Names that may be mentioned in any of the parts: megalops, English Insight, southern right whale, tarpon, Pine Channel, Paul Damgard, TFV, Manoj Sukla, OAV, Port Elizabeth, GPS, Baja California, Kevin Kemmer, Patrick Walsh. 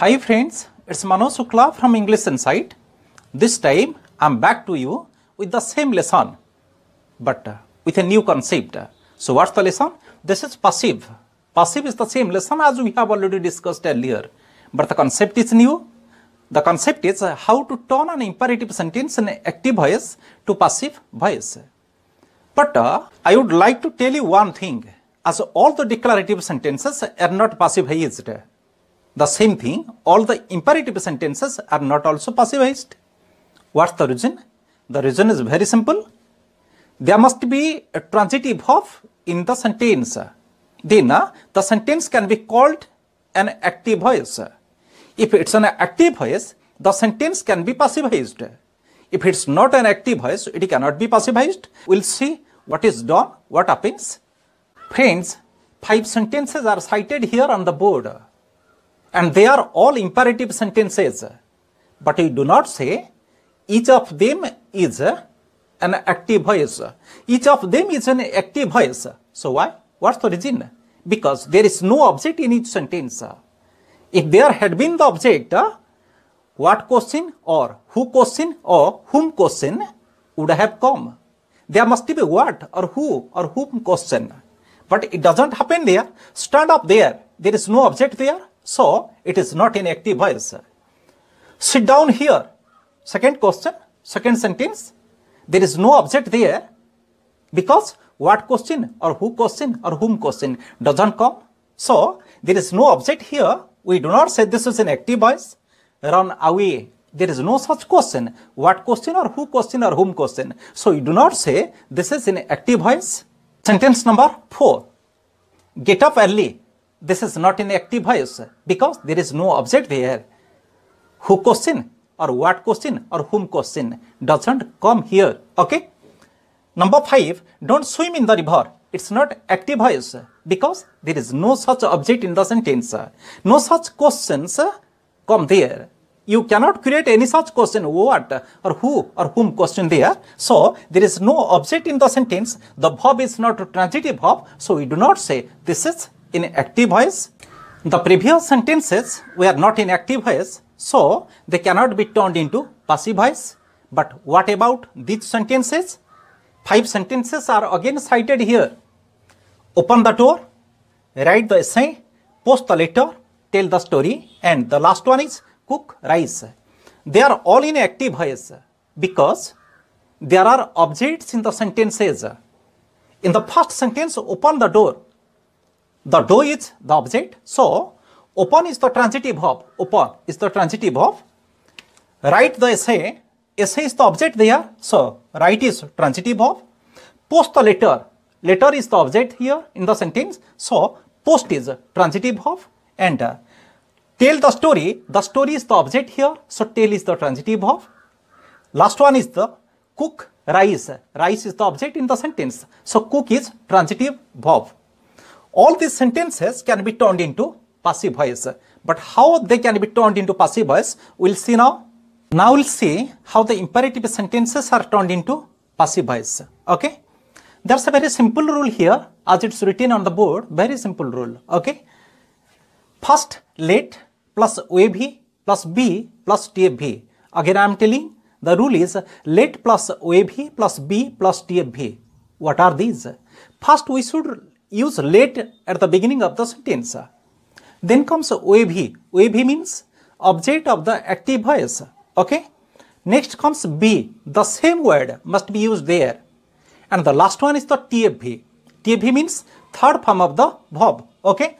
Hi friends, it's Manoj Sukla from English Insight. This time I am back to you with the same lesson but with a new concept. So what's the lesson? This is passive. Passive is the same lesson as we have already discussed earlier, but the concept is new. The concept is how to turn an imperative sentence in active voice to passive voice. But I would like to tell you one thing, as all the declarative sentences are not passivized. The same thing, all the imperative sentences are not also passivized. What's the reason? The reason is very simple. There must be a transitive of in the sentence. Then the sentence can be called an active voice. If it's an active voice, the sentence can be passivized. If it's not an active voice, it cannot be passivized. We'll see what is done, what happens. Friends, 5 sentences are cited here on the board, and they are all imperative sentences, but we do not say each of them is an active voice. Each of them is an active voice. So why? What's the reason? Because there is no object in each sentence. If there had been the object, what question or who question or whom question would have come. There must be what or who or whom question. But it doesn't happen there. Stand up there. There is no object there. So it is not an active voice. Sit down here. Second question, second sentence. There is no object there because what question or who question or whom question doesn't come. So there is no object here. We do not say this is an active voice. Run away. There is no such question. What question or who question or whom question. So you do not say this is an active voice. Sentence number 4. Get up early. This is not an active voice because there is no object there. Who question or what question or whom question doesn't come here. Okay. Number 5. Don't swim in the river. It's not active voice because there is no such object in the sentence. No such questions come there. You cannot create any such question, what or who or whom question there. So there is no object in the sentence. The verb is not a transitive verb. So we do not say this is in active voice. The previous sentences were not in active voice, so they cannot be turned into passive voice. But what about these sentences? 5 sentences are again cited here. Open the door, write the essay, post the letter, tell the story, and the last one is cook rice. They are all in active voice because there are objects in the sentences. In the first sentence, open the door. The door is the object. So open is the transitive verb. Open is the transitive verb. Write the essay. Essay is the object there. So write is transitive verb. Post the letter. Letter is the object here in the sentence. So post is transitive verb. And tell the story. The story is the object here. So tell is the transitive verb. Last one is the cook rice. Rice is the object in the sentence. So cook is transitive verb. All these sentences can be turned into passive voice. But how they can be turned into passive voice, we'll see now. Now we'll see how the imperative sentences are turned into passive voice. Okay. There's a very simple rule here, as it's written on the board. Very simple rule. Okay. First, let plus OAV plus B plus TFV. Again, I am telling the rule is let plus OAV plus B plus TFV. What are these? First, we should use let at the beginning of the sentence. Then comes OAV. OAV means object of the active voice. Okay. Next comes B. The same word must be used there. And the last one is the TFV. TFV means third form of the verb. Okay.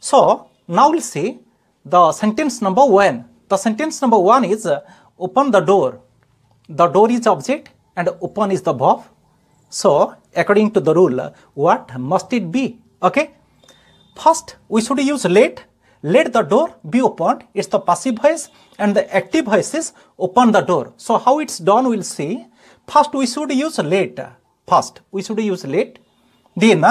So now we'll see the sentence number 1. The sentence number 1 is open the door. The door is object and open is the verb. So according to the rule, what must it be? Okay. First, we should use let. Let the door be opened. It's the passive voice and the active voice is open the door. So how it's done, we'll see. First, we should use let. First, we should use let. Then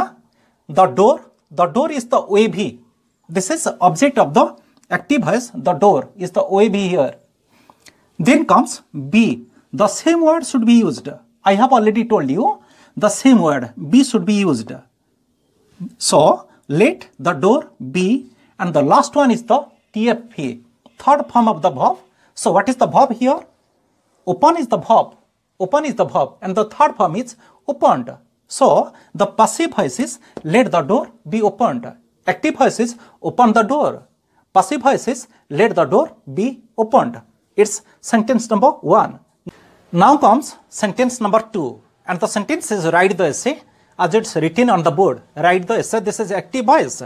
the door. The door is the OAV. This is object of the active voice. The door is the OAV here. Then comes B. The same word should be used. I have already told you. The same word B should be used. So let the door B and the last one is the TFA, third form of the verb. So what is the verb here? Open is the verb. Open is the verb and the third form is opened. So the passive voice is let the door be opened. Active voice is open the door. Passive voice is let the door be opened. It's sentence number 1. Now comes sentence number 2. And the sentence is write the essay as it's written on the board. Write the essay. This is active voice.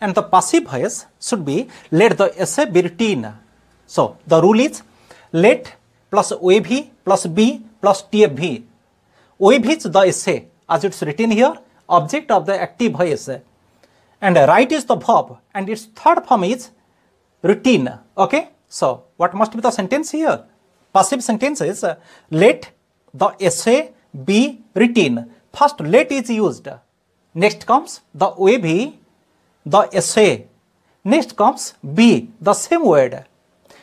And the passive voice should be let the essay be written. So the rule is let plus OAV plus B plus TFV. OAV is the essay as it's written here, object of the active voice. And write is the verb and its third form is written. Okay. So what must be the sentence here? Passive sentence is let the essay be written. First let is used. Next comes the OAV, the essay. Next comes be, the same word.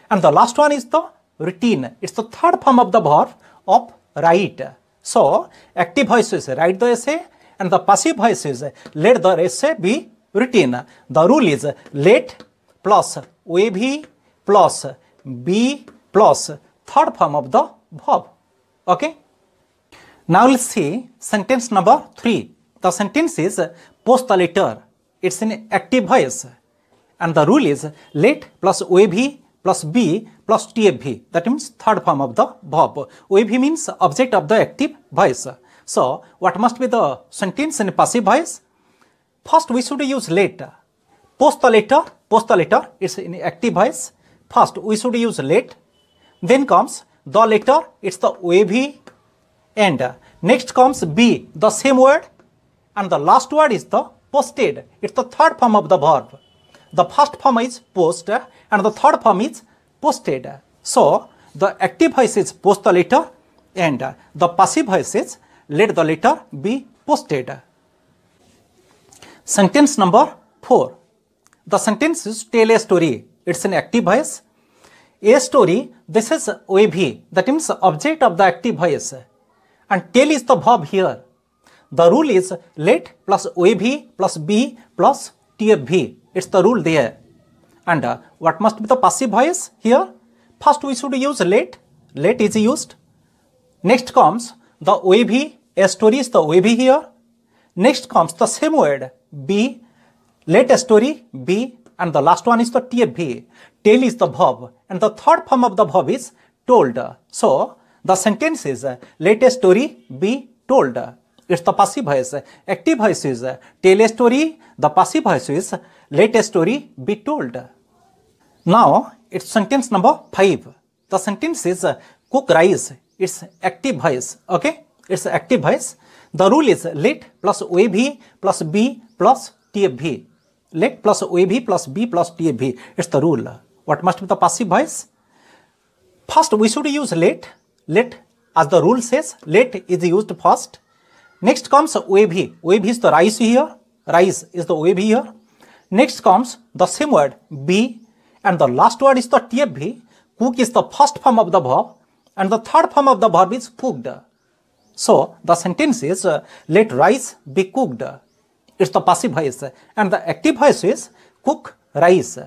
And the last one is the written. It's the third form of the verb of write. So active voice is write the essay. And the passive voice is let the essay be written. The rule is let plus OAV plus B plus third form of the verb. Okay. Now let's see sentence number 3. The sentence is post the letter. It's in active voice. And the rule is let plus OAV plus B plus TFV. That means third form of the verb. OAV means object of the active voice. So, what must be the sentence in passive voice? First, we should use let. Post the letter is in active voice. First, we should use let. Then comes the letter, it's the OAV. And next comes be, the same word. And the last word is the posted. It's the third form of the verb. The first form is post and the third form is posted. So, the active voice is post the letter and the passive voice is let the letter be posted. Sentence number 4. The sentence is tell a story. It's an active voice. A story, this is OAV, that means object of the active voice. And tell is the verb here. The rule is let plus OAV plus B plus TFV. It's the rule there. And what must be the passive voice here? First we should use let. Let is used. Next comes the OAV, a story is the OAV here. Next comes the same word, be, let a story, be, and the last one is the TFV. Tell is the verb, and the third form of the verb is told. So, the sentence is, let a story be told. It's the passive voice. Active voice is, tell a story. The passive voice is, let a story be told. Now, it's sentence number 5. The sentence is, cook rice. It's active voice, okay? It's active voice. The rule is let plus OAV plus B plus TFV. Let plus OAV plus B plus TFV. It's the rule. What must be the passive voice? First, we should use let. Let, as the rule says, let is used first. Next comes OAV. OAV is the rice here. Rice is the OAV here. Next comes the same word, B. And the last word is the TFV. Cook is the first form of the verb. And the third form of the verb is cooked. So, the sentence is, let rice be cooked. It's the passive voice. And the active voice is, cook rice.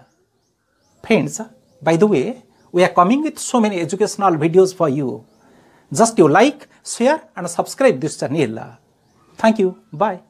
Friends, by the way, we are coming with so many educational videos for you. Just you like, share and subscribe this channel. Thank you. Bye.